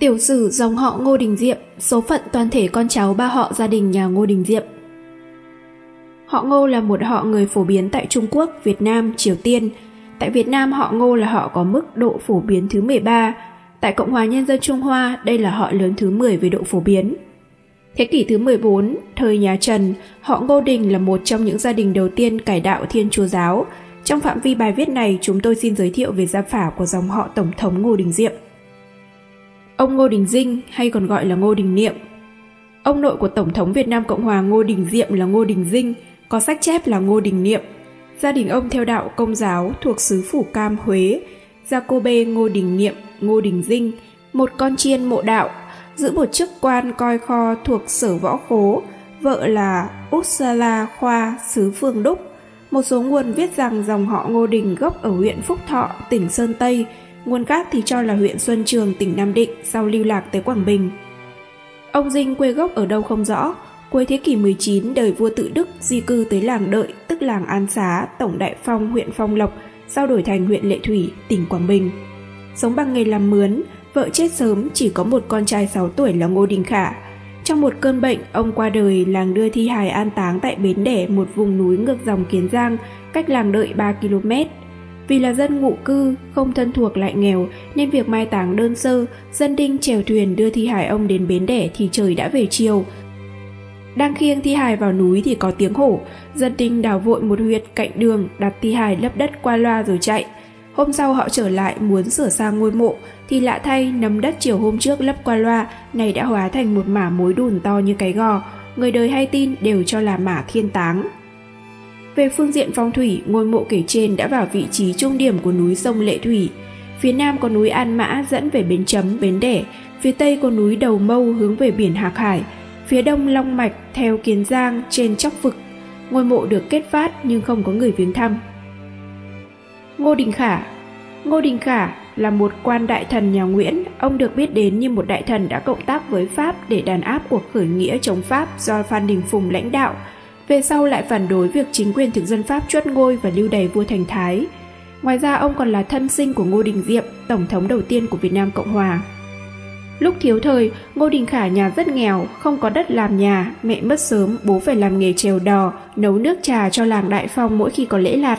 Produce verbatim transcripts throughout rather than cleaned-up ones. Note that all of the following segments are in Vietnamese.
Tiểu sử dòng họ Ngô Đình Diệm, số phận toàn thể con cháu ba họ gia đình nhà Ngô Đình Diệm. Họ Ngô là một họ người phổ biến tại Trung Quốc, Việt Nam, Triều Tiên. Tại Việt Nam, họ Ngô là họ có mức độ phổ biến thứ mười ba. Tại Cộng hòa Nhân dân Trung Hoa, đây là họ lớn thứ mười về độ phổ biến. Thế kỷ thứ mười bốn, thời nhà Trần, họ Ngô Đình là một trong những gia đình đầu tiên cải đạo Thiên Chúa giáo. Trong phạm vi bài viết này, chúng tôi xin giới thiệu về gia phả của dòng họ Tổng thống Ngô Đình Diệm. Ông Ngô Đình Dinh hay còn gọi là Ngô Đình Niệm. Ông nội của Tổng thống Việt Nam Cộng hòa Ngô Đình Diệm là Ngô Đình Dinh, có sách chép là Ngô Đình Niệm. Gia đình ông theo đạo Công giáo thuộc xứ Phủ Cam, Huế. Gia cô bê Ngô Đình Niệm, Ngô Đình Dinh, một con chiên mộ đạo, giữ một chức quan coi kho thuộc Sở Võ Khố, vợ là Uppsala Khoa, xứ Phương Đúc. Một số nguồn viết rằng dòng họ Ngô Đình gốc ở huyện Phúc Thọ, tỉnh Sơn Tây, nguồn khác thì cho là huyện Xuân Trường, tỉnh Nam Định, sau lưu lạc tới Quảng Bình. Ông Dinh quê gốc ở đâu không rõ, cuối thế kỷ mười chín, đời vua Tự Đức di cư tới làng Đợi, tức làng An Xá, Tổng Đại Phong, huyện Phong Lộc, sau đổi thành huyện Lệ Thủy, tỉnh Quảng Bình. Sống bằng nghề làm mướn, vợ chết sớm, chỉ có một con trai sáu tuổi là Ngô Đình Khả. Trong một cơn bệnh, ông qua đời, làng đưa thi hài an táng tại Bến Đẻ, một vùng núi ngược dòng Kiến Giang, cách làng Đợi ba ki lô mét. Vì là dân ngụ cư, không thân thuộc lại nghèo, nên việc mai táng đơn sơ, dân Đinh chèo thuyền đưa thi hài ông đến Bến Đẻ thì trời đã về chiều. Đang khiêng thi hài vào núi thì có tiếng hổ, dân Đinh đào vội một huyệt cạnh đường, đặt thi hài lấp đất qua loa rồi chạy. Hôm sau họ trở lại muốn sửa sang ngôi mộ, thì lạ thay nấm đất chiều hôm trước lấp qua loa, này đã hóa thành một mả mối đùn to như cái gò, người đời hay tin đều cho là mả thiên táng. Về phương diện phong thủy, ngôi mộ kể trên đã vào vị trí trung điểm của núi sông Lệ Thủy. Phía nam có núi An Mã dẫn về Bến Chấm, Bến Đẻ, phía tây có núi Đầu Mâu hướng về biển Hạc Hải, phía đông Long Mạch theo Kiến Giang trên Chóc Vực. Ngôi mộ được kết phát nhưng không có người viếng thăm. Ngô Đình Khả. Ngô Đình Khả là một quan đại thần nhà Nguyễn, ông được biết đến như một đại thần đã cộng tác với Pháp để đàn áp cuộc khởi nghĩa chống Pháp do Phan Đình Phùng lãnh đạo. Về sau lại phản đối việc chính quyền thực dân Pháp truất ngôi và lưu đày vua Thành Thái. Ngoài ra ông còn là thân sinh của Ngô Đình Diệm, tổng thống đầu tiên của Việt Nam Cộng hòa. Lúc thiếu thời, Ngô Đình Khả nhà rất nghèo, không có đất làm nhà, mẹ mất sớm, bố phải làm nghề trèo đò, nấu nước trà cho làng Đại Phong mỗi khi có lễ lạt.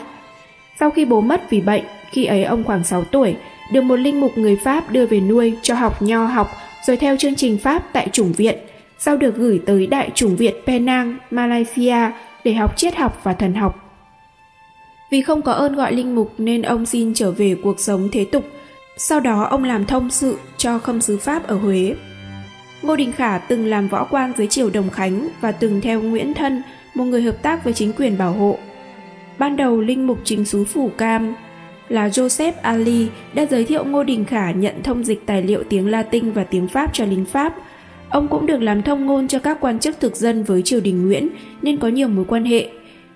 Sau khi bố mất vì bệnh, khi ấy ông khoảng sáu tuổi, được một linh mục người Pháp đưa về nuôi cho học nho học, rồi theo chương trình Pháp tại Chủng Viện, sau được gửi tới Đại Chủng Viện Penang, Malaysia để học triết học và thần học. Vì không có ơn gọi linh mục nên ông xin trở về cuộc sống thế tục, sau đó ông làm thông sự cho khâm sứ Pháp ở Huế. Ngô Đình Khả từng làm võ quan dưới triều Đồng Khánh và từng theo Nguyễn Thân, một người hợp tác với chính quyền bảo hộ. Ban đầu, linh mục chính xứ Phủ Cam là Joseph Ali đã giới thiệu Ngô Đình Khả nhận thông dịch tài liệu tiếng Latin và tiếng Pháp cho lính Pháp. Ông cũng được làm thông ngôn cho các quan chức thực dân với triều đình Nguyễn nên có nhiều mối quan hệ.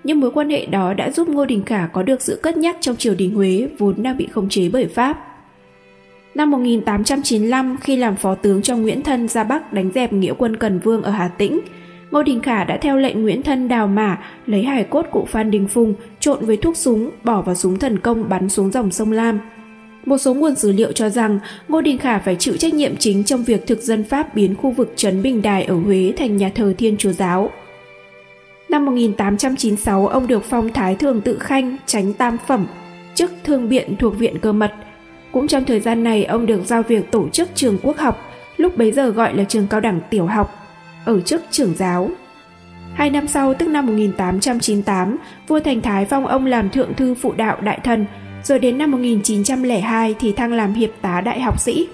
Nhưng mối quan hệ đó đã giúp Ngô Đình Khả có được sự cất nhắc trong triều đình Huế vốn đang bị khống chế bởi Pháp. Năm một nghìn tám trăm chín mươi lăm, khi làm phó tướng cho Nguyễn Thân ra Bắc đánh dẹp nghĩa quân Cần Vương ở Hà Tĩnh, Ngô Đình Khả đã theo lệnh Nguyễn Thân đào mả, lấy hài cốt cụ Phan Đình Phùng, trộn với thuốc súng, bỏ vào súng thần công bắn xuống dòng sông Lam. Một số nguồn dữ liệu cho rằng Ngô Đình Khả phải chịu trách nhiệm chính trong việc thực dân Pháp biến khu vực Trấn Bình Đài ở Huế thành nhà thờ Thiên Chúa giáo. Năm một nghìn tám trăm chín mươi sáu, ông được phong Thái Thường Tự Khanh, Chánh Tam Phẩm, chức Thương Biện thuộc Viện Cơ Mật. Cũng trong thời gian này, ông được giao việc tổ chức trường quốc học, lúc bấy giờ gọi là trường cao đẳng tiểu học, ở chức trưởng giáo. Hai năm sau, tức năm một nghìn tám trăm chín mươi tám, vua Thành Thái phong ông làm thượng thư phụ đạo đại thần, rồi đến năm một nghìn chín trăm lẻ hai thì thăng làm hiệp tá đại học sĩ.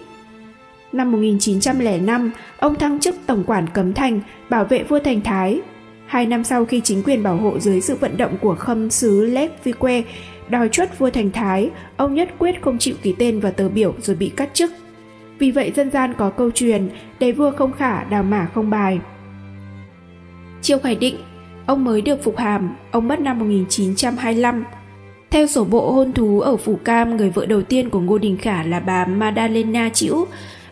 Năm một nghìn chín trăm lẻ năm, ông thăng chức tổng quản Cấm Thành, bảo vệ vua Thành Thái. Hai năm sau, khi chính quyền bảo hộ dưới sự vận động của khâm sứ Lép Vi Que đòi truất vua Thành Thái, ông nhất quyết không chịu ký tên vào tờ biểu rồi bị cắt chức. Vì vậy dân gian có câu truyền, đế vua không khả, đào mả không bài. Chiêu Khải Định, ông mới được phục hàm, ông mất năm một nghìn chín trăm hai mươi lăm. Theo sổ bộ hôn thú ở Phủ Cam, người vợ đầu tiên của Ngô Đình Khả là bà Madalena Chiễu.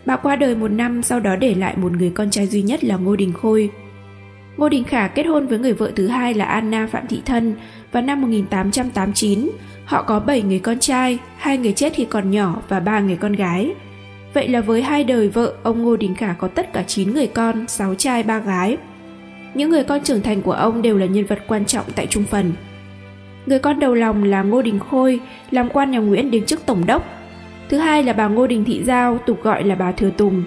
Bà qua đời một năm, sau đó để lại một người con trai duy nhất là Ngô Đình Khôi. Ngô Đình Khả kết hôn với người vợ thứ hai là Anna Phạm Thị Thân vào năm một nghìn tám trăm tám mươi chín. Họ có bảy người con trai, hai người chết khi còn nhỏ và ba người con gái. Vậy là với hai đời vợ, ông Ngô Đình Khả có tất cả chín người con, sáu trai ba gái. Những người con trưởng thành của ông đều là nhân vật quan trọng tại Trung Phần. Người con đầu lòng là Ngô Đình Khôi, làm quan nhà Nguyễn đến chức Tổng đốc. Thứ hai là bà Ngô Đình Thị Giao, tục gọi là bà Thừa Tùng.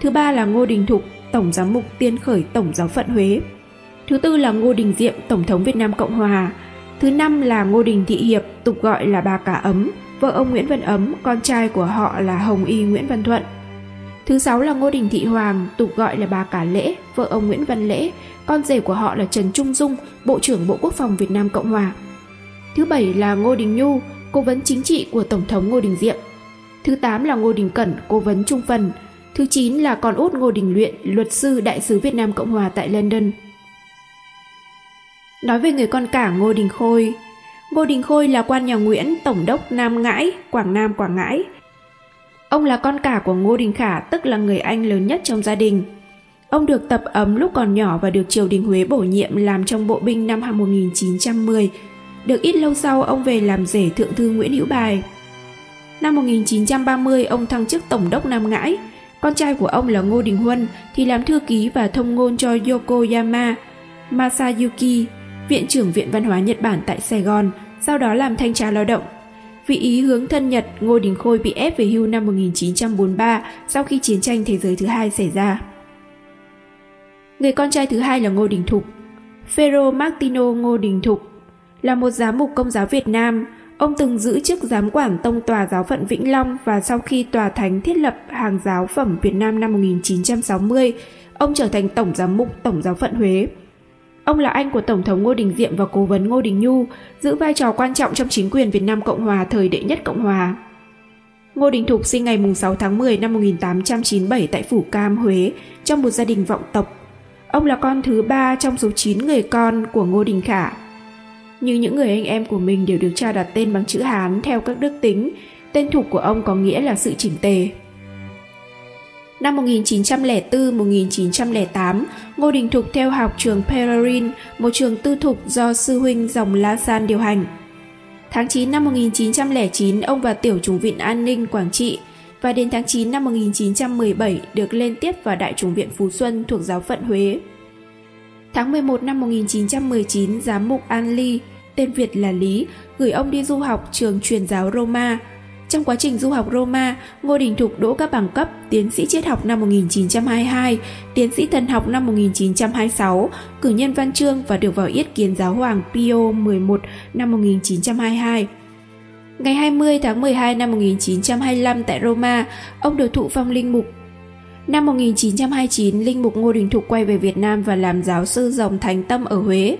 Thứ ba là Ngô Đình Thục, Tổng giám mục Tiên Khởi Tổng giáo phận Huế. Thứ tư là Ngô Đình Diệm, Tổng thống Việt Nam Cộng Hòa. Thứ năm là Ngô Đình Thị Hiệp, tục gọi là bà Cả Ấm, vợ ông Nguyễn Văn Ấm, con trai của họ là Hồng Y Nguyễn Văn Thuận. Thứ sáu là Ngô Đình Thị Hoàng, tục gọi là bà Cả Lễ, vợ ông Nguyễn Văn Lễ, con rể của họ là Trần Trung Dung, Bộ trưởng Bộ Quốc phòng Việt Nam Cộng Hòa. Thứ bảy là Ngô Đình Nhu, cố vấn chính trị của Tổng thống Ngô Đình Diệm. Thứ tám là Ngô Đình Cẩn, cố vấn Trung Phần. Thứ chín là con út Ngô Đình Luyện, luật sư đại sứ Việt Nam Cộng Hòa tại London. Nói về người con cả Ngô Đình Khôi. Ngô Đình Khôi là quan nhà Nguyễn, Tổng đốc Nam Ngãi, Quảng Nam, Quảng Ngãi. Ông là con cả của Ngô Đình Khả, tức là người anh lớn nhất trong gia đình. Ông được Tập Ấm lúc còn nhỏ và được triều đình Huế bổ nhiệm làm trong bộ binh năm một nghìn chín trăm mười. Được ít lâu sau, ông về làm rể Thượng thư Nguyễn Hữu Bài. Năm một nghìn chín trăm ba mươi, ông thăng chức Tổng đốc Nam Ngãi. Con trai của ông là Ngô Đình Huân thì làm thư ký và thông ngôn cho Yokoyama Masayuki, viện trưởng Viện Văn hóa Nhật Bản tại Sài Gòn, sau đó làm thanh tra lao động. Vì ý hướng thân Nhật, Ngô Đình Khôi bị ép về hưu năm một nghìn chín trăm bốn mươi ba sau khi chiến tranh thế giới thứ hai xảy ra. Người con trai thứ hai là Ngô Đình Thục. Ferro Martino Ngô Đình Thục là một giám mục Công giáo Việt Nam. Ông từng giữ chức giám quản tông tòa giáo phận Vĩnh Long, và sau khi tòa thánh thiết lập hàng giáo phẩm Việt Nam năm một nghìn chín trăm sáu mươi, ông trở thành Tổng giám mục Tổng giáo phận Huế. Ông là anh của Tổng thống Ngô Đình Diệm và cố vấn Ngô Đình Nhu, giữ vai trò quan trọng trong chính quyền Việt Nam Cộng Hòa thời Đệ Nhất Cộng Hòa. Ngô Đình Thục sinh ngày sáu tháng mười năm một nghìn tám trăm chín mươi bảy tại Phủ Cam, Huế, trong một gia đình vọng tộc. Ông là con thứ ba trong số chín người con của Ngô Đình Khả. Như những người anh em của mình đều được cha đặt tên bằng chữ Hán theo các đức tính, tên Thục của ông có nghĩa là sự chỉnh tề. Năm một nghìn chín trăm lẻ bốn đến một nghìn chín trăm lẻ tám, Ngô Đình Thục theo học trường Pelerin, một trường tư thục do sư huynh dòng La San điều hành. Tháng chín năm một nghìn chín trăm lẻ chín, ông vào tiểu chủng viện An Ninh, Quảng Trị, và đến tháng chín năm một nghìn chín trăm mười bảy được lên tiếp vào Đại chủng viện Phú Xuân thuộc giáo phận Huế. Tháng mười một năm một nghìn chín trăm mười chín, giám mục An Ly, tên Việt là Lý, gửi ông đi du học trường truyền giáo Roma. Trong quá trình du học Roma, Ngô Đình Thục đỗ các bằng cấp tiến sĩ triết học năm một nghìn chín trăm hai mươi hai, tiến sĩ thần học năm một nghìn chín trăm hai mươi sáu, cử nhân văn chương và được vào yết kiến giáo hoàng Pio mười một năm một nghìn chín trăm hai mươi hai. Ngày hai mươi tháng mười hai năm một nghìn chín trăm hai mươi lăm tại Roma, ông được thụ phong linh mục. Năm một nghìn chín trăm hai mươi chín, linh mục Ngô Đình Thục quay về Việt Nam và làm giáo sư dòng Thánh Tâm ở Huế.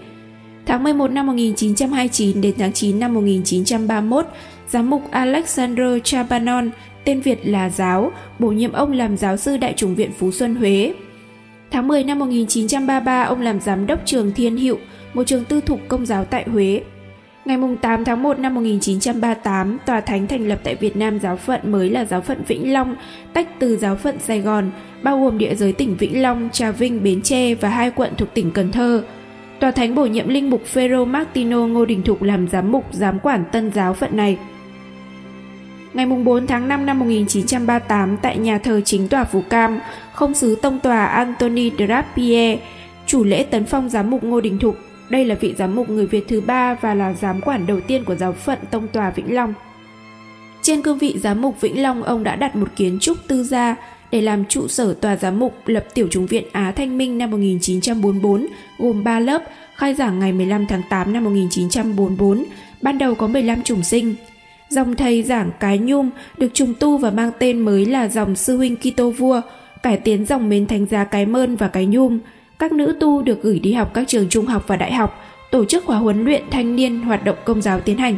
Tháng mười một năm một nghìn chín trăm hai mươi chín đến tháng chín năm một nghìn chín trăm ba mươi mốt, giám mục Alexander Chabanon, tên Việt là Giáo, bổ nhiệm ông làm giáo sư Đại chủng viện Phú Xuân Huế. Tháng mười năm một nghìn chín trăm ba mươi ba, ông làm giám đốc trường Thiên Hữu, một trường tư thục Công giáo tại Huế. Ngày tám tháng một năm một nghìn chín trăm ba mươi tám, tòa thánh thành lập tại Việt Nam giáo phận mới là giáo phận Vĩnh Long, tách từ giáo phận Sài Gòn, bao gồm địa giới tỉnh Vĩnh Long, Trà Vinh, Bến Tre và hai quận thuộc tỉnh Cần Thơ. Tòa thánh bổ nhiệm linh mục Ferro Martino Ngô Đình Thục làm giám mục giám quản tân giáo phận này. Ngày bốn tháng năm năm một nghìn chín trăm ba mươi tám, tại nhà thờ chính tòa Phú Cam, không sứ tông tòa Anthony Drapier chủ lễ tấn phong giám mục Ngô Đình Thục. Đây là vị giám mục người Việt thứ ba và là giám quản đầu tiên của giáo phận tông tòa Vĩnh Long. Trên cương vị giám mục Vĩnh Long, ông đã đặt một kiến trúc tư gia để làm trụ sở tòa giám mục, lập tiểu chủng viện Á Thanh Minh năm một nghìn chín trăm bốn mươi bốn, gồm ba lớp, khai giảng ngày mười lăm tháng tám năm một nghìn chín trăm bốn mươi bốn, ban đầu có mười lăm chủng sinh. Dòng thầy giảng Cái Nhum được trùng tu và mang tên mới là dòng Sư Huynh Kitô Vua, cải tiến dòng Mến Thánh Giá Cái Mơn và Cái Nhum. Các nữ tu được gửi đi học các trường trung học và đại học, tổ chức khóa huấn luyện thanh niên, hoạt động Công giáo tiến hành.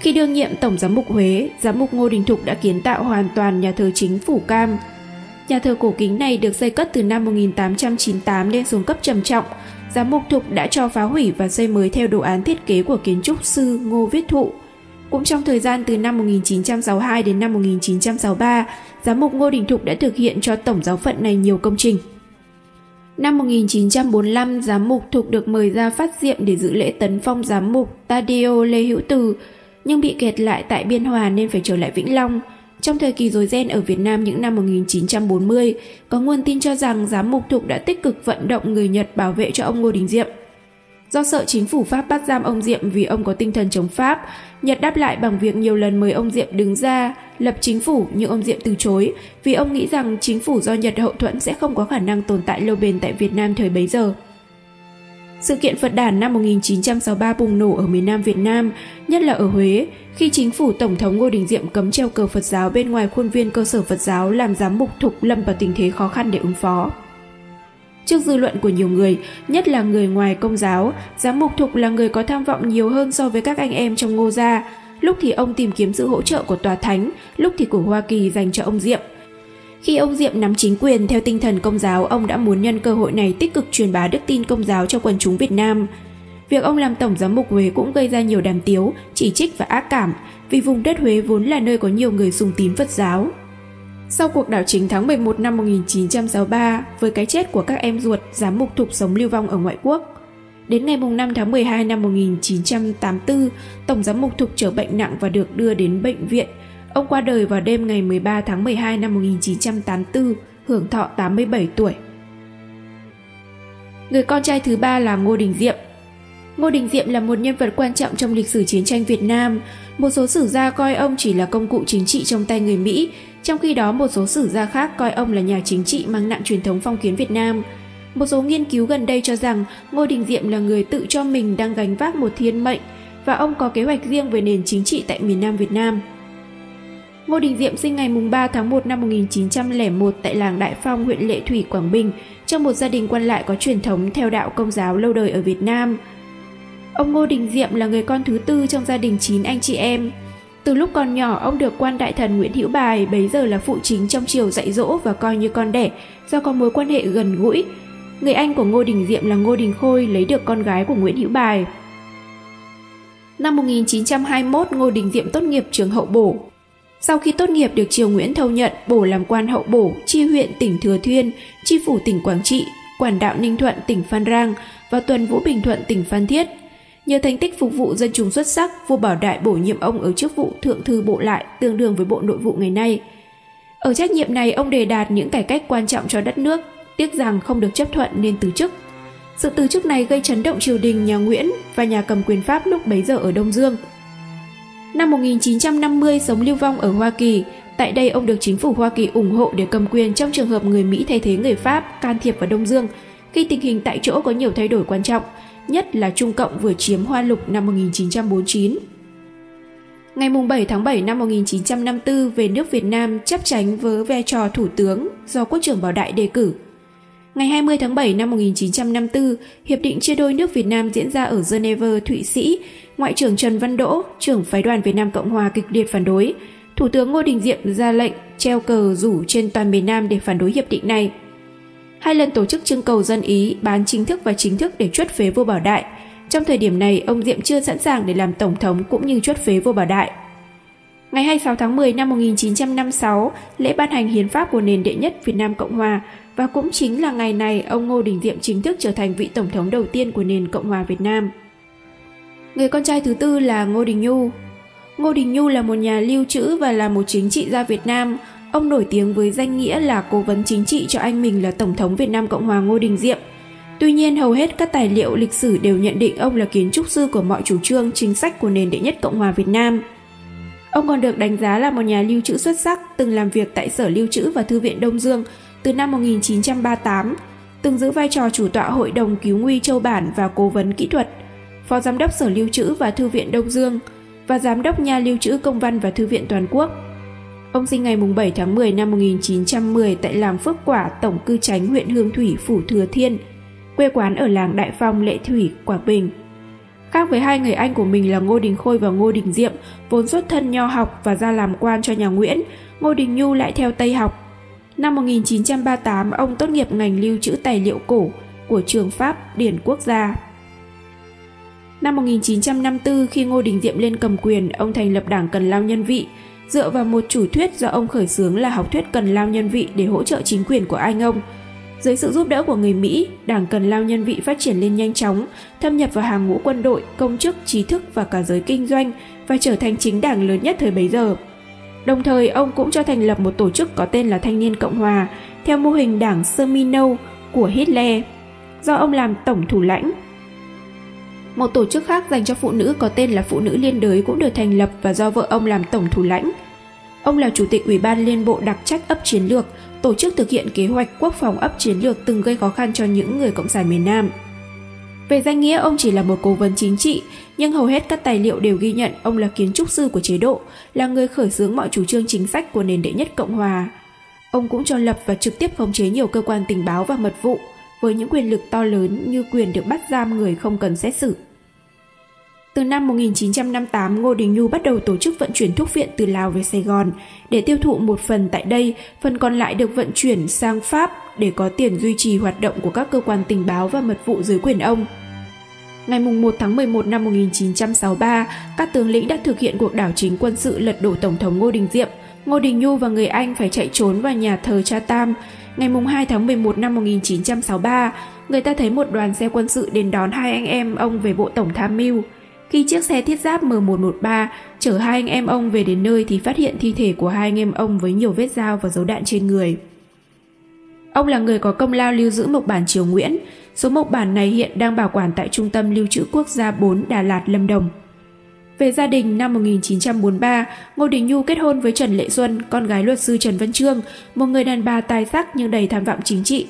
Khi đương nhiệm Tổng giám mục Huế, giám mục Ngô Đình Thục đã kiến tạo hoàn toàn nhà thờ chính Phủ Cam. Nhà thờ cổ kính này được xây cất từ năm một nghìn tám trăm chín mươi tám nên xuống cấp trầm trọng. Giám mục Thục đã cho phá hủy và xây mới theo đồ án thiết kế của kiến trúc sư Ngô Viết Thụ. Cũng trong thời gian từ năm một nghìn chín trăm sáu mươi hai đến năm một nghìn chín trăm sáu mươi ba, giám mục Ngô Đình Thục đã thực hiện cho tổng giáo phận này nhiều công trình. Năm một nghìn chín trăm bốn mươi lăm, giám mục Thục được mời ra Phát Diệm để dự lễ tấn phong giám mục Tadeo Lê Hữu Từ, nhưng bị kẹt lại tại Biên Hòa nên phải trở lại Vĩnh Long. Trong thời kỳ rối ren ở Việt Nam những năm một nghìn chín trăm bốn mươi, có nguồn tin cho rằng giám mục Thục đã tích cực vận động người Nhật bảo vệ cho ông Ngô Đình Diệm. Do sợ chính phủ Pháp bắt giam ông Diệm vì ông có tinh thần chống Pháp, Nhật đáp lại bằng việc nhiều lần mời ông Diệm đứng ra lập chính phủ, nhưng ông Diệm từ chối vì ông nghĩ rằng chính phủ do Nhật hậu thuẫn sẽ không có khả năng tồn tại lâu bền tại Việt Nam thời bấy giờ. Sự kiện Phật đản năm một nghìn chín trăm sáu mươi ba bùng nổ ở miền Nam Việt Nam, nhất là ở Huế, khi chính phủ Tổng thống Ngô Đình Diệm cấm treo cờ Phật giáo bên ngoài khuôn viên cơ sở Phật giáo, làm giám mục Thục lâm vào tình thế khó khăn để ứng phó. Trước dư luận của nhiều người, nhất là người ngoài Công giáo, giám mục Thục là người có tham vọng nhiều hơn so với các anh em trong Ngô gia. Lúc thì ông tìm kiếm sự hỗ trợ của Tòa Thánh, lúc thì của Hoa Kỳ dành cho ông Diệm. Khi ông Diệm nắm chính quyền theo tinh thần Công giáo, ông đã muốn nhân cơ hội này tích cực truyền bá đức tin Công giáo cho quần chúng Việt Nam. Việc ông làm Tổng giám mục Huế cũng gây ra nhiều đàm tiếu, chỉ trích và ác cảm, vì vùng đất Huế vốn là nơi có nhiều người sùng tín Phật giáo. Sau cuộc đảo chính tháng mười một năm một nghìn chín trăm sáu mươi ba, với cái chết của các em ruột, giám mục Thục sống lưu vong ở ngoại quốc. Đến ngày năm tháng mười hai năm một nghìn chín trăm tám mươi tư, Tổng giám mục Thục trở bệnh nặng và được đưa đến bệnh viện. Ông qua đời vào đêm ngày mười ba tháng mười hai năm một nghìn chín trăm tám mươi tư, hưởng thọ tám mươi bảy tuổi. Người con trai thứ ba là Ngô Đình Diệm. Ngô Đình Diệm là một nhân vật quan trọng trong lịch sử chiến tranh Việt Nam. Một số sử gia coi ông chỉ là công cụ chính trị trong tay người Mỹ, trong khi đó một số sử gia khác coi ông là nhà chính trị mang nặng truyền thống phong kiến Việt Nam. Một số nghiên cứu gần đây cho rằng Ngô Đình Diệm là người tự cho mình đang gánh vác một thiên mệnh và ông có kế hoạch riêng về nền chính trị tại miền Nam Việt Nam. Ngô Đình Diệm sinh ngày ba tháng một năm một nghìn chín trăm lẻ một tại làng Đại Phong, huyện Lệ Thủy, Quảng Bình, trong một gia đình quan lại có truyền thống theo đạo Công giáo lâu đời ở Việt Nam. Ông Ngô Đình Diệm là người con thứ tư trong gia đình chín anh chị em. Từ lúc còn nhỏ, ông được quan đại thần Nguyễn Hữu Bài, bấy giờ là phụ chính trong triều, dạy dỗ và coi như con đẻ do có mối quan hệ gần gũi. Người anh của Ngô Đình Diệm là Ngô Đình Khôi lấy được con gái của Nguyễn Hữu Bài. Năm một nghìn chín trăm hai mươi mốt, Ngô Đình Diệm tốt nghiệp trường Hậu Bổ. Sau khi tốt nghiệp được triều Nguyễn thâu nhận, bổ làm quan Hậu Bổ, chi huyện tỉnh Thừa Thiên, chi phủ tỉnh Quảng Trị, quản đạo Ninh Thuận tỉnh Phan Rang và tuần vũ Bình Thuận tỉnh Phan Thiết. Nhờ thành tích phục vụ dân chúng xuất sắc, vua Bảo Đại bổ nhiệm ông ở chức vụ thượng thư bộ lại, tương đương với bộ nội vụ ngày nay. Ở trách nhiệm này, ông đề đạt những cải cách quan trọng cho đất nước, tiếc rằng không được chấp thuận nên từ chức. Sự từ chức này gây chấn động triều đình nhà Nguyễn và nhà cầm quyền Pháp lúc bấy giờ ở Đông Dương. Năm một nghìn chín trăm năm mươi, sống lưu vong ở Hoa Kỳ. Tại đây, ông được chính phủ Hoa Kỳ ủng hộ để cầm quyền trong trường hợp người Mỹ thay thế người Pháp can thiệp vào Đông Dương, khi tình hình tại chỗ có nhiều thay đổi quan trọng, nhất là Trung Cộng vừa chiếm Hoa Lục năm một nghìn chín trăm bốn mươi chín. Ngày bảy tháng bảy năm một nghìn chín trăm năm mươi tư, về nước Việt Nam chấp chánh với vai trò thủ tướng do Quốc trưởng Bảo Đại đề cử. Ngày hai mươi tháng bảy năm một nghìn chín trăm năm mươi tư, Hiệp định chia đôi nước Việt Nam diễn ra ở Geneva, Thụy Sĩ. Ngoại trưởng Trần Văn Đỗ, trưởng phái đoàn Việt Nam Cộng Hòa kịch liệt phản đối. Thủ tướng Ngô Đình Diệm ra lệnh treo cờ rủ trên toàn miền Nam để phản đối hiệp định này. Hai lần tổ chức trưng cầu dân ý, bán chính thức và chính thức để truất phế vua Bảo Đại. Trong thời điểm này, ông Diệm chưa sẵn sàng để làm tổng thống cũng như truất phế vua Bảo Đại. Ngày hai mươi sáu tháng mười năm một nghìn chín trăm năm mươi sáu, lễ ban hành hiến pháp của nền đệ nhất Việt Nam Cộng Hòa, và cũng chính là ngày này ông Ngô Đình Diệm chính thức trở thành vị tổng thống đầu tiên của nền Cộng hòa Việt Nam. Người con trai thứ tư là Ngô Đình Nhu. Ngô Đình Nhu là một nhà lưu trữ và là một chính trị gia Việt Nam. Ông nổi tiếng với danh nghĩa là cố vấn chính trị cho anh mình là Tổng thống Việt Nam Cộng hòa Ngô Đình Diệm. Tuy nhiên, hầu hết các tài liệu lịch sử đều nhận định ông là kiến trúc sư của mọi chủ trương, chính sách của nền đệ nhất Cộng hòa Việt Nam. Ông còn được đánh giá là một nhà lưu trữ xuất sắc, từng làm việc tại Sở Lưu trữ và Thư viện Đông Dương từ năm một nghìn chín trăm ba mươi tám, từng giữ vai trò chủ tọa Hội đồng Cứu nguy Châu Bản và Cố vấn Kỹ thuật, Phó Giám đốc Sở Lưu trữ và Thư viện Đông Dương và Giám đốc Nhà lưu trữ Công văn và Thư viện Toàn quốc. Ông sinh ngày bảy tháng mười năm một nghìn chín trăm mười tại làng Phước Quả, Tổng Cư Tránh, huyện Hương Thủy, Phủ Thừa Thiên, quê quán ở làng Đại Phong, Lệ Thủy, Quảng Bình. Khác với hai người anh của mình là Ngô Đình Khôi và Ngô Đình Diệm, vốn xuất thân nho học và ra làm quan cho nhà Nguyễn, Ngô Đình Nhu lại theo Tây học. Năm một nghìn chín trăm ba mươi tám, ông tốt nghiệp ngành lưu trữ tài liệu cổ của trường Pháp Điển Quốc gia. Năm một nghìn chín trăm năm mươi tư, khi Ngô Đình Diệm lên cầm quyền, ông thành lập Đảng Cần Lao Nhân Vị, dựa vào một chủ thuyết do ông khởi xướng là học thuyết Cần Lao Nhân Vị để hỗ trợ chính quyền của anh ông. Dưới sự giúp đỡ của người Mỹ, Đảng Cần Lao Nhân Vị phát triển lên nhanh chóng, thâm nhập vào hàng ngũ quân đội, công chức, trí thức và cả giới kinh doanh và trở thành chính đảng lớn nhất thời bấy giờ. Đồng thời, ông cũng cho thành lập một tổ chức có tên là Thanh niên Cộng hòa, theo mô hình đảng sơ mi nâu của Hitler, do ông làm tổng thủ lãnh. Một tổ chức khác dành cho phụ nữ có tên là Phụ nữ Liên đới cũng được thành lập và do vợ ông làm tổng thủ lãnh. Ông là chủ tịch Ủy ban Liên bộ đặc trách ấp chiến lược, tổ chức thực hiện kế hoạch quốc phòng ấp chiến lược từng gây khó khăn cho những người cộng sản miền Nam. Về danh nghĩa, ông chỉ là một cố vấn chính trị, nhưng hầu hết các tài liệu đều ghi nhận ông là kiến trúc sư của chế độ, là người khởi xướng mọi chủ trương chính sách của nền đệ nhất Cộng hòa. Ông cũng cho lập và trực tiếp khống chế nhiều cơ quan tình báo và mật vụ, với những quyền lực to lớn như quyền được bắt giam người không cần xét xử. Từ năm một nghìn chín trăm năm mươi tám, Ngô Đình Nhu bắt đầu tổ chức vận chuyển thuốc viện từ Lào về Sài Gòn để tiêu thụ một phần tại đây, phần còn lại được vận chuyển sang Pháp để có tiền duy trì hoạt động của các cơ quan tình báo và mật vụ dưới quyền ông. Ngày mùng một tháng mười một năm một nghìn chín trăm sáu mươi ba, các tướng lĩnh đã thực hiện cuộc đảo chính quân sự lật đổ Tổng thống Ngô Đình Diệm. Ngô Đình Nhu và người anh phải chạy trốn vào nhà thờ Cha Tam. Ngày mùng hai tháng mười một năm một nghìn chín trăm sáu mươi ba, người ta thấy một đoàn xe quân sự đến đón hai anh em ông về Bộ Tổng Tham mưu. Khi chiếc xe thiết giáp M một một ba chở hai anh em ông về đến nơi thì phát hiện thi thể của hai anh em ông với nhiều vết dao và dấu đạn trên người. Ông là người có công lao lưu giữ mộc bản Triều Nguyễn. Số mộc bản này hiện đang bảo quản tại Trung tâm Lưu trữ Quốc gia bốn Đà Lạt, Lâm Đồng. Về gia đình, năm một nghìn chín trăm bốn mươi ba, Ngô Đình Nhu kết hôn với Trần Lệ Xuân, con gái luật sư Trần Văn Trương, một người đàn bà tài sắc nhưng đầy tham vọng chính trị.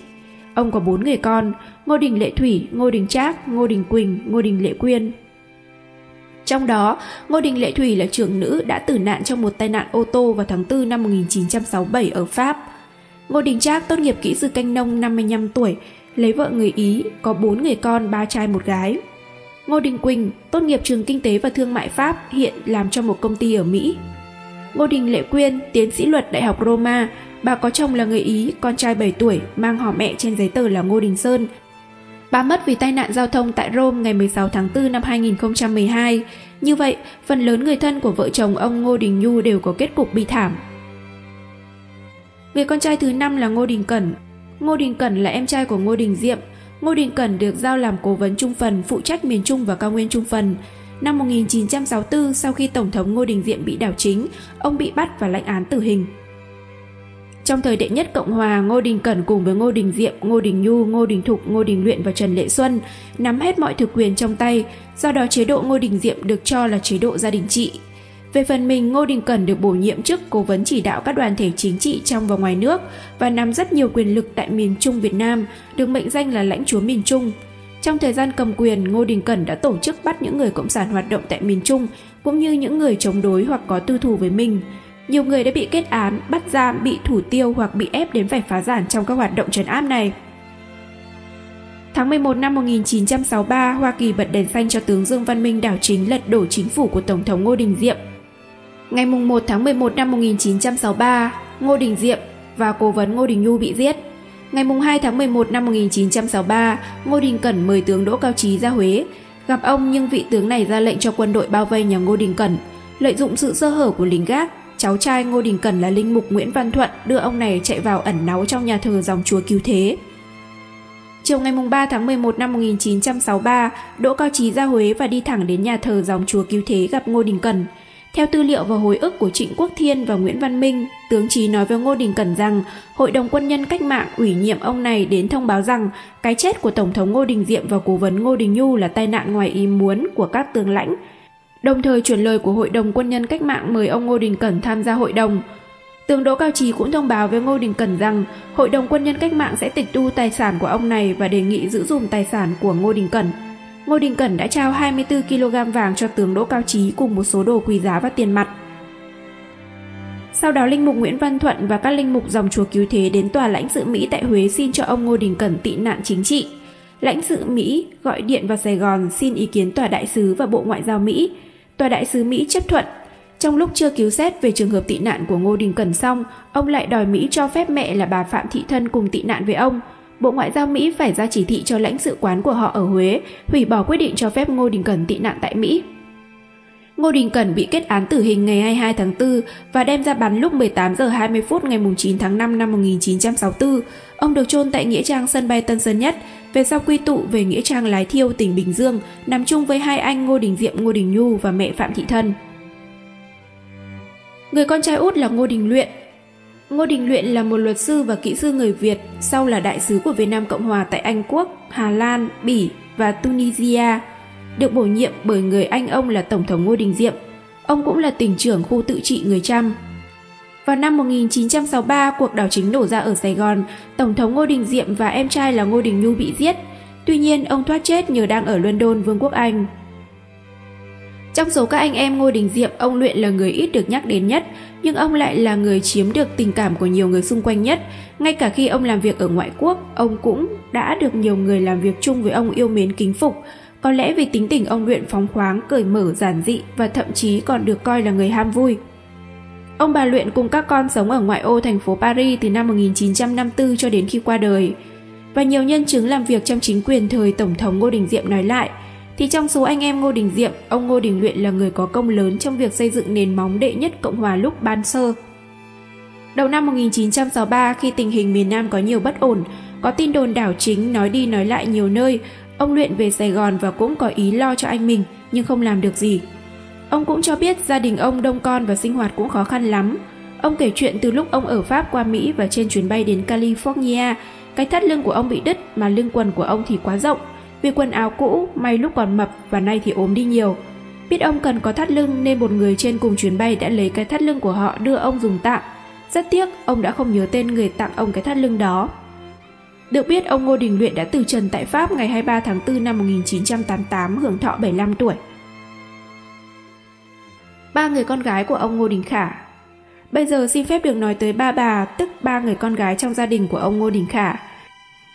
Ông có bốn người con: Ngô Đình Lệ Thủy, Ngô Đình Trác, Ngô Đình Quỳnh, Ngô Đình Lệ Quyên. Trong đó, Ngô Đình Lệ Thủy là trưởng nữ đã tử nạn trong một tai nạn ô tô vào tháng tư năm một nghìn chín trăm sáu mươi bảy ở Pháp. Ngô Đình Trác tốt nghiệp kỹ sư canh nông, năm mươi lăm tuổi, lấy vợ người Ý, có bốn người con, ba trai một gái. Ngô Đình Quỳnh tốt nghiệp trường Kinh tế và Thương mại Pháp, hiện làm cho một công ty ở Mỹ. Ngô Đình Lệ Quyên, tiến sĩ luật Đại học Roma, bà có chồng là người Ý, con trai bảy tuổi, mang họ mẹ trên giấy tờ là Ngô Đình Sơn. Bà mất vì tai nạn giao thông tại Rome ngày mười sáu tháng tư năm hai nghìn không trăm mười hai. Như vậy, phần lớn người thân của vợ chồng ông Ngô Đình Nhu đều có kết cục bi thảm. Người con trai thứ năm là Ngô Đình Cẩn. Ngô Đình Cẩn là em trai của Ngô Đình Diệm. Ngô Đình Cẩn được giao làm cố vấn Trung phần, phụ trách miền Trung và cao nguyên Trung phần. Năm một nghìn chín trăm sáu mươi tư, sau khi Tổng thống Ngô Đình Diệm bị đảo chính, ông bị bắt và lãnh án tử hình. Trong thời đệ nhất Cộng hòa, Ngô Đình Cẩn cùng với Ngô Đình Diệm, Ngô Đình Nhu, Ngô Đình Thục, Ngô Đình Luyện và Trần Lệ Xuân nắm hết mọi thực quyền trong tay, do đó chế độ Ngô Đình Diệm được cho là chế độ gia đình trị. Về phần mình, Ngô Đình Cẩn được bổ nhiệm chức cố vấn chỉ đạo các đoàn thể chính trị trong và ngoài nước và nắm rất nhiều quyền lực tại miền Trung Việt Nam, được mệnh danh là lãnh chúa miền Trung. Trong thời gian cầm quyền, Ngô Đình Cẩn đã tổ chức bắt những người cộng sản hoạt động tại miền Trung, cũng như những người chống đối hoặc có tư thù với mình. Nhiều người đã bị kết án, bắt giam, bị thủ tiêu hoặc bị ép đến phải phá sản trong các hoạt động trấn áp này. Tháng mười một năm một nghìn chín trăm sáu mươi ba, Hoa Kỳ bật đèn xanh cho tướng Dương Văn Minh đảo chính lật đổ chính phủ của Tổng thống Ngô Đình Diệm. Ngày mùng một tháng mười một năm một nghìn chín trăm sáu mươi ba, Ngô Đình Diệm và cố vấn Ngô Đình Nhu bị giết. Ngày mùng hai tháng mười một năm một nghìn chín trăm sáu mươi ba, Ngô Đình Cẩn mời tướng Đỗ Cao Trí ra Huế. Gặp ông nhưng vị tướng này ra lệnh cho quân đội bao vây nhà Ngô Đình Cẩn. Lợi dụng sự sơ hở của lính gác, cháu trai Ngô Đình Cẩn là linh mục Nguyễn Văn Thuận đưa ông này chạy vào ẩn náu trong nhà thờ dòng Chúa Cứu Thế. Chiều ngày mùng ba tháng mười một năm một nghìn chín trăm sáu mươi ba, Đỗ Cao Trí ra Huế và đi thẳng đến nhà thờ dòng Chúa Cứu Thế gặp Ngô Đình Cẩn. Theo tư liệu và hồi ức của Trịnh Quốc Thiên và Nguyễn Văn Minh, tướng Trí nói với Ngô Đình Cẩn rằng Hội đồng Quân nhân Cách mạng ủy nhiệm ông này đến thông báo rằng cái chết của Tổng thống Ngô Đình Diệm và cố vấn Ngô Đình Nhu là tai nạn ngoài ý muốn của các tướng lãnh, đồng thời chuyển lời của Hội đồng Quân nhân Cách mạng mời ông Ngô Đình Cẩn tham gia hội đồng. Tướng Đỗ Cao Trí cũng thông báo với Ngô Đình Cẩn rằng Hội đồng Quân nhân Cách mạng sẽ tịch thu tài sản của ông này và đề nghị giữ giùm tài sản của Ngô Đình Cẩn. Ngô Đình Cẩn đã trao hai mươi tư ki lô gam vàng cho tướng Đỗ Cao Trí cùng một số đồ quý giá và tiền mặt. Sau đó, linh mục Nguyễn Văn Thuận và các linh mục dòng Chúa Cứu Thế đến tòa lãnh sự Mỹ tại Huế xin cho ông Ngô Đình Cẩn tị nạn chính trị. Lãnh sự Mỹ gọi điện vào Sài Gòn xin ý kiến tòa đại sứ và Bộ Ngoại giao Mỹ. Tòa đại sứ Mỹ chấp thuận. Trong lúc chưa cứu xét về trường hợp tị nạn của Ngô Đình Cẩn xong, ông lại đòi Mỹ cho phép mẹ là bà Phạm Thị Thân cùng tị nạn với ông. Bộ Ngoại giao Mỹ phải ra chỉ thị cho lãnh sự quán của họ ở Huế hủy bỏ quyết định cho phép Ngô Đình Cẩn tị nạn tại Mỹ. Ngô Đình Cẩn bị kết án tử hình ngày hai mươi hai tháng tư và đem ra bắn lúc mười tám giờ hai mươi phút ngày chín tháng năm năm một nghìn chín trăm sáu mươi tư. Ông được chôn tại nghĩa trang sân bay Tân Sơn Nhất, về sau quy tụ về nghĩa trang Lái Thiêu, tỉnh Bình Dương, nằm chung với hai anh Ngô Đình Diệm, Ngô Đình Nhu và mẹ Phạm Thị Thân. Người con trai út là Ngô Đình Luyện. Ngô Đình Luyện là một luật sư và kỹ sư người Việt, sau là đại sứ của Việt Nam Cộng Hòa tại Anh Quốc, Hà Lan, Bỉ và Tunisia, được bổ nhiệm bởi người anh ông là Tổng thống Ngô Đình Diệm. Ông cũng là tỉnh trưởng khu tự trị người Chăm. Vào năm một nghìn chín trăm sáu mươi ba, cuộc đảo chính nổ ra ở Sài Gòn, Tổng thống Ngô Đình Diệm và em trai là Ngô Đình Nhu bị giết. Tuy nhiên, ông thoát chết nhờ đang ở London, Vương quốc Anh. Trong số các anh em Ngô Đình Diệm, ông Luyện là người ít được nhắc đến nhất, nhưng ông lại là người chiếm được tình cảm của nhiều người xung quanh nhất. Ngay cả khi ông làm việc ở ngoại quốc, ông cũng đã được nhiều người làm việc chung với ông yêu mến kính phục. Có lẽ vì tính tình ông Luyện phóng khoáng, cởi mở, giản dị và thậm chí còn được coi là người ham vui. Ông bà Luyện cùng các con sống ở ngoại ô thành phố Paris từ năm một nghìn chín trăm năm mươi tư cho đến khi qua đời. Và nhiều nhân chứng làm việc trong chính quyền thời Tổng thống Ngô Đình Diệm nói lại, thì trong số anh em Ngô Đình Diệm, ông Ngô Đình Luyện là người có công lớn trong việc xây dựng nền móng đệ nhất Cộng hòa lúc ban sơ. Đầu năm một nghìn chín trăm sáu mươi ba, khi tình hình miền Nam có nhiều bất ổn, có tin đồn đảo chính nói đi nói lại nhiều nơi, ông Luyện về Sài Gòn và cũng có ý lo cho anh mình, nhưng không làm được gì. Ông cũng cho biết gia đình ông đông con và sinh hoạt cũng khó khăn lắm. Ông kể chuyện từ lúc ông ở Pháp qua Mỹ và trên chuyến bay đến California, cái thắt lưng của ông bị đứt mà lưng quần của ông thì quá rộng, vì quần áo cũ, may lúc còn mập và nay thì ốm đi nhiều. Biết ông cần có thắt lưng nên một người trên cùng chuyến bay đã lấy cái thắt lưng của họ đưa ông dùng tạm. Rất tiếc, ông đã không nhớ tên người tặng ông cái thắt lưng đó. Được biết, ông Ngô Đình Luyện đã từ trần tại Pháp ngày hai mươi ba tháng tư năm một nghìn chín trăm tám mươi tám, hưởng thọ bảy mươi lăm tuổi. Ba người con gái của ông Ngô Đình Khả. Bây giờ xin phép được nói tới ba bà, tức ba người con gái trong gia đình của ông Ngô Đình Khả.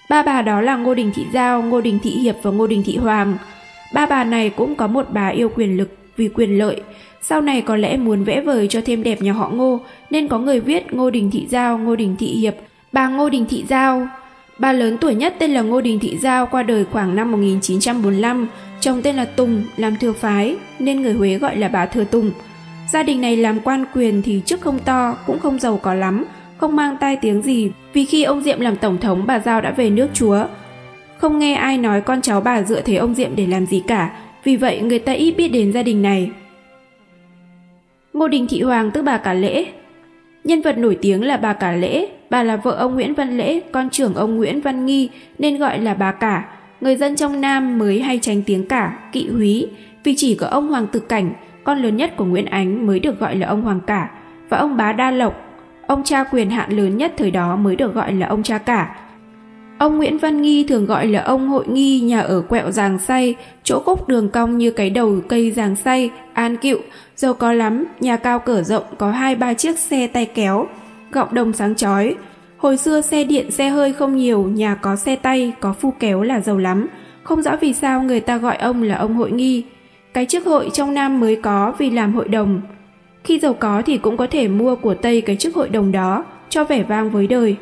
Ba bà đó là Ngô Đình Thị Giao, Ngô Đình Thị Hiệp và Ngô Đình Thị Hoàng. Ba bà này cũng có một bà yêu quyền lực vì quyền lợi. Sau này có lẽ muốn vẽ vời cho thêm đẹp nhà họ Ngô, nên có người viết Ngô Đình Thị Giao, Ngô Đình Thị Hiệp, bà Ngô Đình Thị Giao. Bà lớn tuổi nhất tên là Ngô Đình Thị Giao, qua đời khoảng năm một nghìn chín trăm bốn mươi lăm, chồng tên là Tùng, làm thừa phái, nên người Huế gọi là bà Thừa Tùng. Gia đình này làm quan quyền thì chức không to, cũng không giàu có lắm, không mang tai tiếng gì, vì khi ông Diệm làm tổng thống bà Giao đã về nước Chúa. Không nghe ai nói con cháu bà dựa thế ông Diệm để làm gì cả, vì vậy người ta ít biết đến gia đình này. Ngô Đình Thị Hoàng tức bà Cả Lễ. Nhân vật nổi tiếng là bà Cả Lễ, bà là vợ ông Nguyễn Văn Lễ, con trưởng ông Nguyễn Văn Nghi nên gọi là bà Cả. Người dân trong Nam mới hay tránh tiếng Cả, Kỵ Húy, vì chỉ có ông Hoàng Tự Cảnh, con lớn nhất của Nguyễn Ánh mới được gọi là ông Hoàng Cả, và ông Bá Đa Lộc, ông cha quyền hạn lớn nhất thời đó mới được gọi là ông cha Cả. Ông Nguyễn Văn Nghi thường gọi là ông Hội Nghi, nhà ở quẹo Giàng Say, chỗ khúc đường cong như cái đầu cây Giàng Say, An Cựu, giàu có lắm, nhà cao cửa rộng, có hai ba chiếc xe tay kéo, gọng đồng sáng chói. Hồi xưa xe điện xe hơi không nhiều, nhà có xe tay, có phu kéo là giàu lắm. Không rõ vì sao người ta gọi ông là ông Hội Nghi. Cái chức hội trong Nam mới có vì làm hội đồng. Khi giàu có thì cũng có thể mua của Tây cái chức hội đồng đó, cho vẻ vang với đời.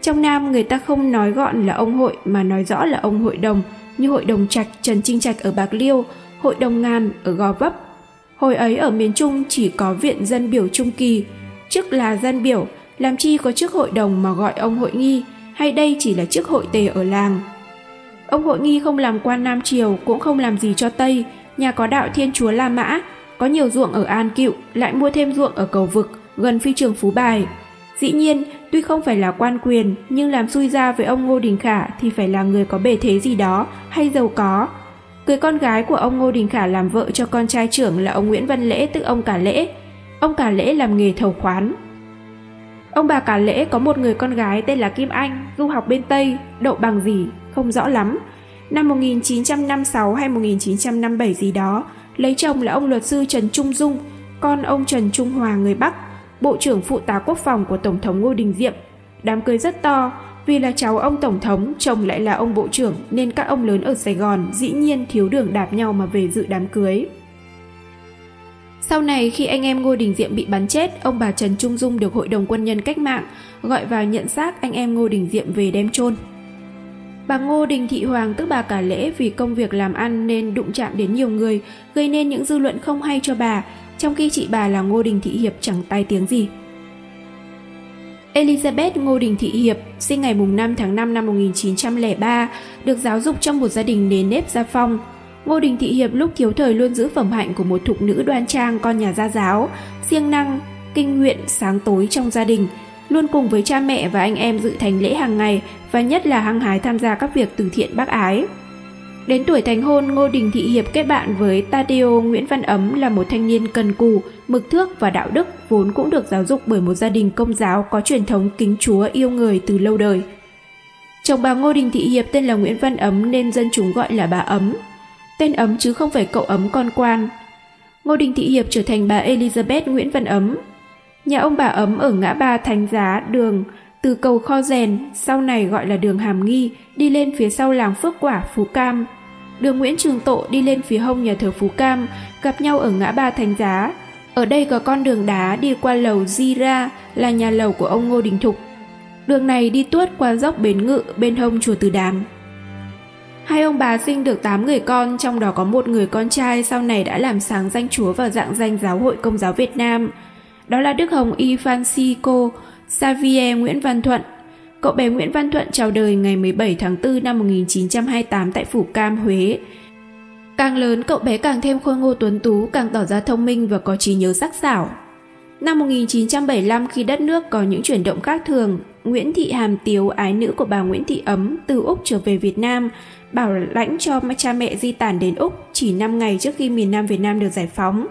Trong Nam người ta không nói gọn là ông hội mà nói rõ là ông hội đồng, như hội đồng Trạch, Trần Trinh Trạch ở Bạc Liêu, hội đồng Ngàn ở Gò Vấp. Hồi ấy ở miền Trung chỉ có viện dân biểu Trung Kỳ, chức là dân biểu, làm chi có chức hội đồng mà gọi ông Hội Nghi, hay đây chỉ là chức hội tề ở làng. Ông Hội Nghi không làm quan Nam Triều, cũng không làm gì cho Tây, nhà có đạo Thiên Chúa La Mã, có nhiều ruộng ở An Cựu, lại mua thêm ruộng ở Cầu Vực, gần phi trường Phú Bài. Dĩ nhiên, tuy không phải là quan quyền, nhưng làm xui ra với ông Ngô Đình Khả thì phải là người có bề thế gì đó, hay giàu có. Người con gái của ông Ngô Đình Khả làm vợ cho con trai trưởng là ông Nguyễn Văn Lễ, tức ông Cả Lễ. Ông Cả Lễ làm nghề thầu khoán. Ông bà Cả Lễ có một người con gái tên là Kim Anh, du học bên Tây, đậu bằng gì, không rõ lắm. Năm một nghìn chín trăm năm mươi sáu hay một nghìn chín trăm năm mươi bảy gì đó, lấy chồng là ông luật sư Trần Trung Dung, con ông Trần Trung Hòa người Bắc, Bộ trưởng Phụ tá Quốc phòng của Tổng thống Ngô Đình Diệm. Đám cưới rất to, vì là cháu ông Tổng thống, chồng lại là ông Bộ trưởng, nên các ông lớn ở Sài Gòn dĩ nhiên thiếu đường đạp nhau mà về dự đám cưới. Sau này, khi anh em Ngô Đình Diệm bị bắn chết, ông bà Trần Trung Dung được Hội đồng Quân nhân Cách mạng gọi vào nhận xác anh em Ngô Đình Diệm về đem chôn. Bà Ngô Đình Thị Hoàng tức bà Cả Lễ vì công việc làm ăn nên đụng chạm đến nhiều người, gây nên những dư luận không hay cho bà, trong khi chị bà là Ngô Đình Thị Hiệp chẳng tai tiếng gì. Elizabeth Ngô Đình Thị Hiệp sinh ngày năm tháng năm năm một nghìn chín trăm lẻ ba, được giáo dục trong một gia đình nề nếp gia phong. Ngô Đình Thị Hiệp lúc thiếu thời luôn giữ phẩm hạnh của một thục nữ đoan trang, con nhà gia giáo, siêng năng, kinh nguyện sáng tối trong gia đình, luôn cùng với cha mẹ và anh em dự thánh lễ hàng ngày và nhất là hăng hái tham gia các việc từ thiện bác ái. Đến tuổi thành hôn, Ngô Đình Thị Hiệp kết bạn với Tadeo Nguyễn Văn Ấm là một thanh niên cần cù, mực thước và đạo đức, vốn cũng được giáo dục bởi một gia đình Công giáo có truyền thống kính Chúa yêu người từ lâu đời. Chồng bà Ngô Đình Thị Hiệp tên là Nguyễn Văn Ấm nên dân chúng gọi là bà Ấm. Tên Ấm chứ không phải cậu Ấm con quan. Ngô Đình Thị Hiệp trở thành bà Elizabeth Nguyễn Văn Ấm. Nhà ông bà Ấm ở ngã ba Thánh Giá đường từ cầu Kho Rèn, sau này gọi là đường Hàm Nghi, đi lên phía sau làng Phước Quả, Phú Cam. Đường Nguyễn Trường Tộ đi lên phía hông nhà thờ Phú Cam, gặp nhau ở ngã ba Thánh Giá. Ở đây có con đường đá đi qua lầu Di Ra là nhà lầu của ông Ngô Đình Thục. Đường này đi tuốt qua dốc Bến Ngự bên hông chùa Từ Đàm. Hai ông bà sinh được tám người con, trong đó có một người con trai sau này đã làm sáng danh Chúa và rạng danh Giáo hội Công giáo Việt Nam. Đó là Đức Hồng Y Francisco Xavier Nguyễn Văn Thuận. Cậu bé Nguyễn Văn Thuận chào đời ngày mười bảy tháng tư năm một nghìn chín trăm hai mươi tám tại Phủ Cam, Huế. Càng lớn, cậu bé càng thêm khôi ngô tuấn tú, càng tỏ ra thông minh và có trí nhớ sắc sảo. Năm một nghìn chín trăm bảy mươi lăm, khi đất nước có những chuyển động khác thường, Nguyễn Thị Hàm Tiếu, ái nữ của bà Nguyễn Thị Ấm, từ Úc trở về Việt Nam, bảo lãnh cho cha mẹ di tản đến Úc chỉ năm ngày trước khi miền Nam Việt Nam được giải phóng.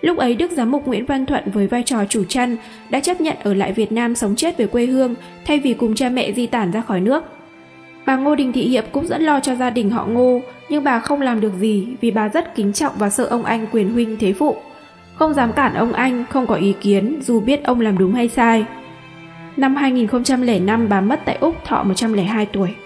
Lúc ấy, Đức Giám mục Nguyễn Văn Thuận với vai trò chủ chăn đã chấp nhận ở lại Việt Nam sống chết về quê hương thay vì cùng cha mẹ di tản ra khỏi nước. Bà Ngô Đình Thị Hiệp cũng rất lo cho gia đình họ Ngô, nhưng bà không làm được gì vì bà rất kính trọng và sợ ông anh quyền huynh thế phụ. Không dám cản ông anh, không có ý kiến dù biết ông làm đúng hay sai. Năm hai nghìn không trăm lẻ năm, bà mất tại Úc, thọ một trăm lẻ hai tuổi.